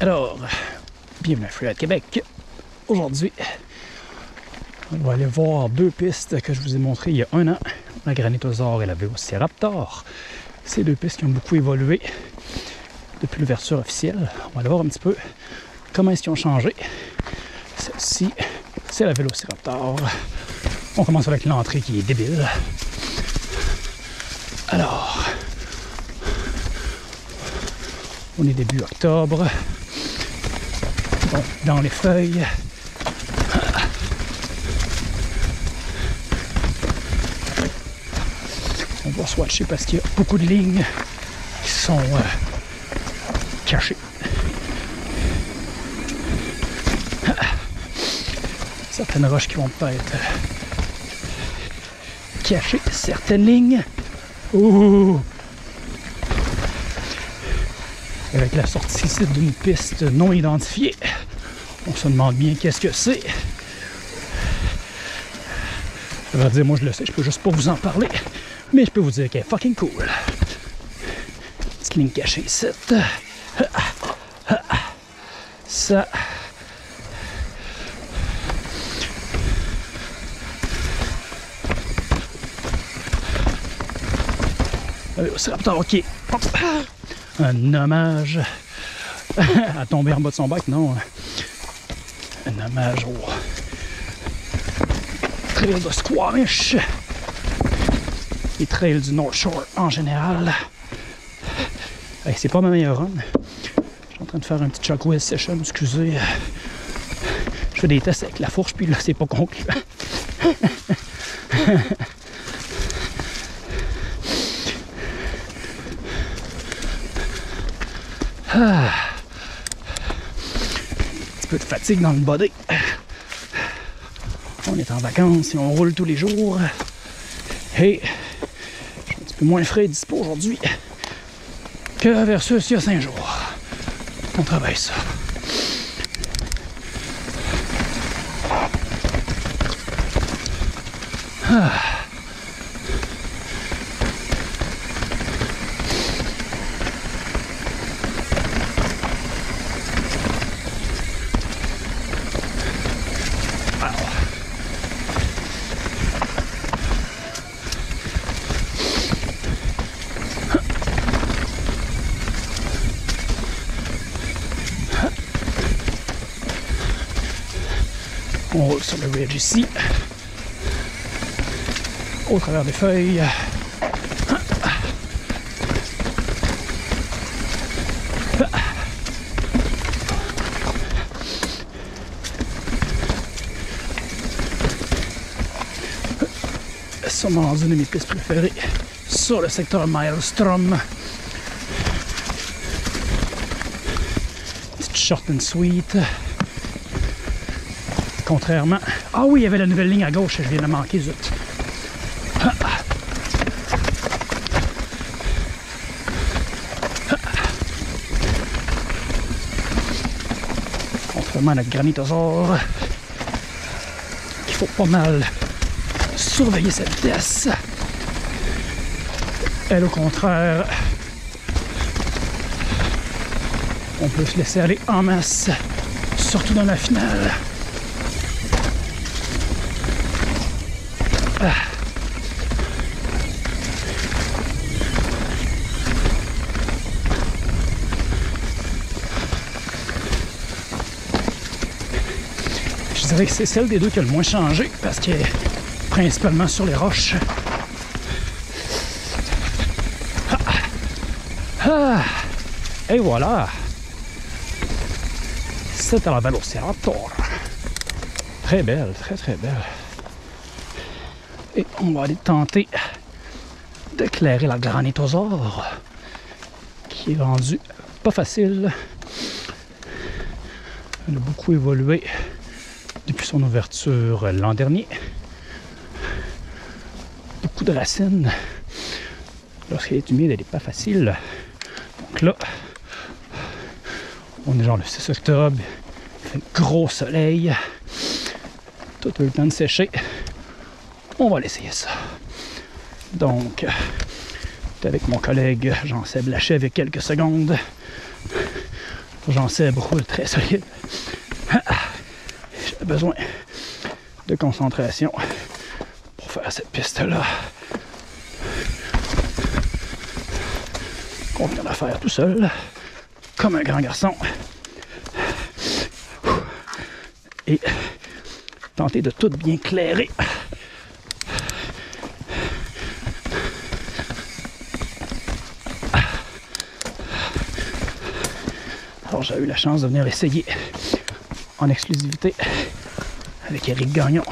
Alors, bienvenue à Freeride Québec. Aujourd'hui, on va aller voir deux pistes que je vous ai montrées il y a un an, la Granitosaure et la Vélociraptor. Ces deux pistes qui ont beaucoup évolué depuis l'ouverture officielle. On va aller voir un petit peu comment est-ce qu'ils ont changé. Celle-ci, c'est la Vélociraptor. On commence avec l'entrée qui est débile. Alors, on est début octobre. Donc, dans les feuilles, on va swatcher parce qu'il y a beaucoup de lignes qui sont cachées. Certaines roches qui vont peut-être cacher certaines lignes. Ouh! Avec la sortie ici d'une piste non identifiée. On se demande bien qu'est-ce que c'est. Ça veut dire, moi je le sais, je peux juste pas vous en parler. Mais je peux vous dire qu'elle est fucking cool. Petite ligne cachée ici. Ça. C'est Raptor qui est un hommage à tomber en bas de son bac, non. Un hommage au trail de Squamish. Les trails du North Shore en général. Hey, c'est pas ma meilleure run. Je suis en train de faire un petit Chuckwiz session, excusez. Je fais des tests avec la fourche, puis là c'est pas concluant. Ah. Un petit peu de fatigue dans le body. On est en vacances et on roule tous les jours. Hey, je suis un petit peu moins frais et dispo aujourd'hui que versus il y a 5 jours. On travaille ça. Ah. On roule sur le ridge ici, au travers des feuilles. Sommes dans une de mes pistes préférées, sur le secteur Maelstrom. Petite short and sweet. Contrairement... Ah oui, il y avait la nouvelle ligne à gauche, je viens de la manquer, zut. Ah. Ah. Contrairement à notre Granitosaure, il faut pas mal surveiller cette vitesse. Elle, au contraire, on peut se laisser aller en masse, surtout dans la finale. Ah. Je dirais que c'est celle des deux qui a le moins changé parce qu'elle est principalement sur les roches. Ah. Ah. Et voilà, c'est à la Vélociraptor. Très belle, très très belle. Et on va aller tenter d'éclairer la Granitosaure qui est rendue pas facile. Elle a beaucoup évolué depuis son ouverture l'an dernier. Beaucoup de racines. Lorsqu'elle est humide, elle n'est pas facile. Donc là, on est genre le 6 octobre, il fait un gros soleil, tout a eu le temps de sécher. On va l'essayer ça. Donc, j'étais avec mon collègue Jean-Seb il y a quelques secondes. Jean-Seb roule très solide. J'ai besoin de concentration pour faire cette piste-là. Qu'on vient de faire tout seul, comme un grand garçon. Et tenter de tout bien clairer. Alors j'ai eu la chance de venir essayer en exclusivité avec Eric Gagnon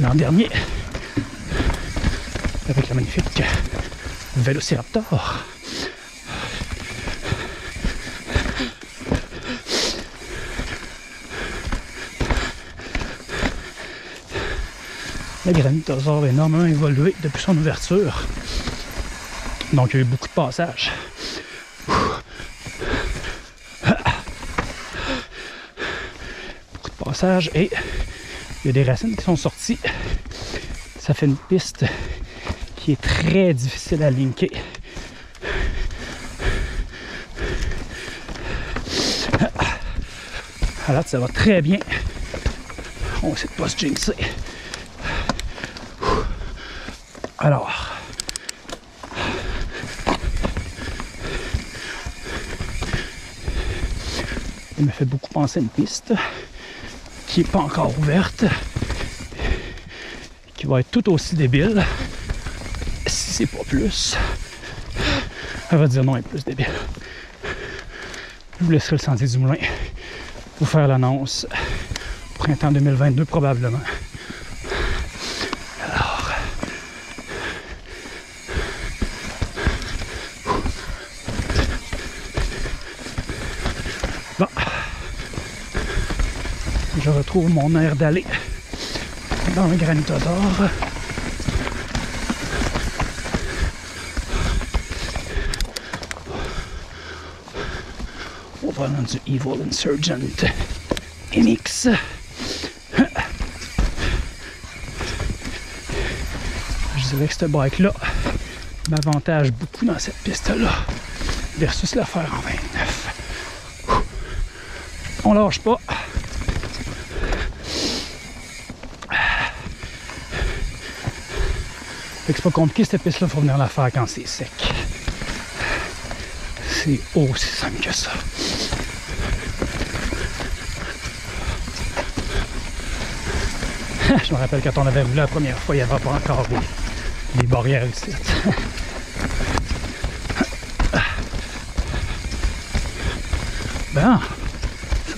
l'an dernier, avec la magnifique Vélociraptor. Le Granitosaure a énormément évolué depuis son ouverture, donc il y a eu beaucoup de passages. Et il y a des racines qui sont sorties. Ça fait une piste qui est très difficile à linker. Alors ça va très bien. On essaie de pas se jinxer. Alors il me fait beaucoup penser à une piste qui n'est pas encore ouverte, qui va être tout aussi débile, si c'est pas plus. Elle va dire non, elle est plus débile. Je vous laisserai le Sentier du Moulin pour faire l'annonce printemps 2022 probablement. Alors, bon. Je retrouve mon air d'aller dans le Granitosaure. On va dans du Evil Insurgent MX. Je dirais que ce bike-là m'avantage beaucoup dans cette piste-là versus la faire en 29. On lâche pas. C'est pas compliqué cette piste-là, il faut venir la faire quand c'est sec. C'est aussi simple que ça. Je me rappelle quand on avait roulé la première fois, il n'y avait pas encore des barrières ici. Bon,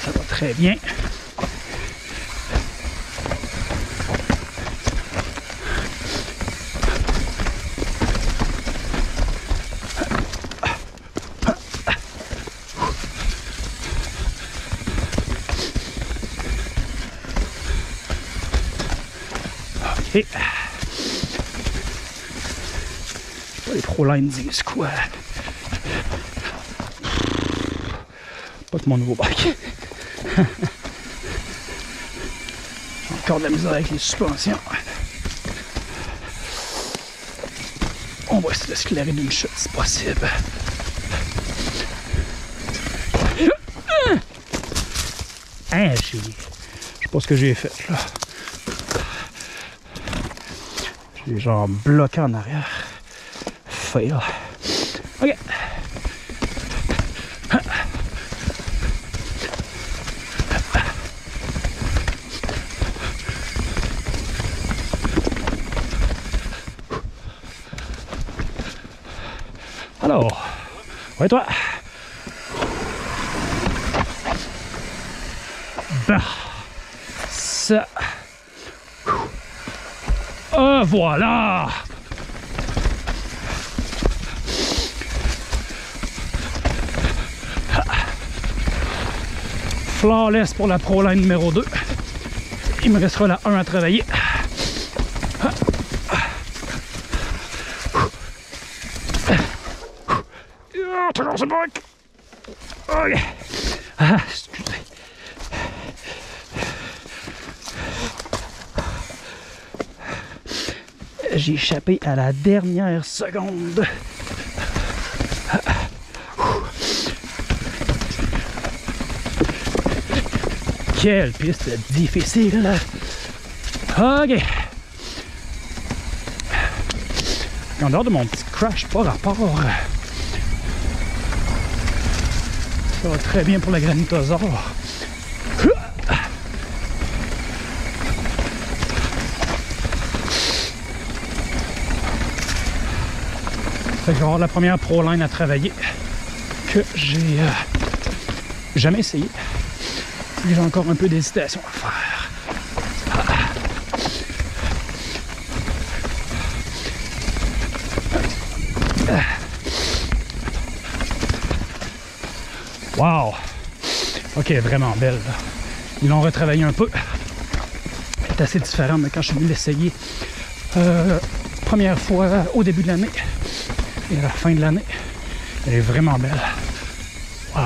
ça va très bien. Je sais pas, les pro-lines disent quoi. Pas que mon nouveau bike. J'ai encore de la misère avec les suspensions. On va essayer de se clairer d'une chute si possible. Hein, je sais pas ce que j'ai fait là. J'ai genre bloqué en arrière. Fail. Ok. Alors, ouais toi. Bah, ça. Voilà! Flawless pour la Proline numéro 2. Il me restera la 1 à travailler. Toujours ce bloc! Ok! Excusez. J'ai échappé à la dernière seconde. Quelle piste difficile, là. OK. En dehors de mon petit crash par rapport, ça va très bien pour le granitosaure. Fait que je vais avoir la première pro-line à travailler que j'ai jamais essayé. J'ai encore un peu d'hésitation à faire. Wow! Ok, vraiment belle. Là. Ils l'ont retravaillé un peu. C'est assez différent de quand je suis venu l'essayer première fois au début de l'année et à la fin de l'année. Elle est vraiment belle. Wow!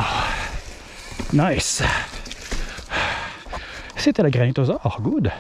Nice! C'était le Granitosaure, good!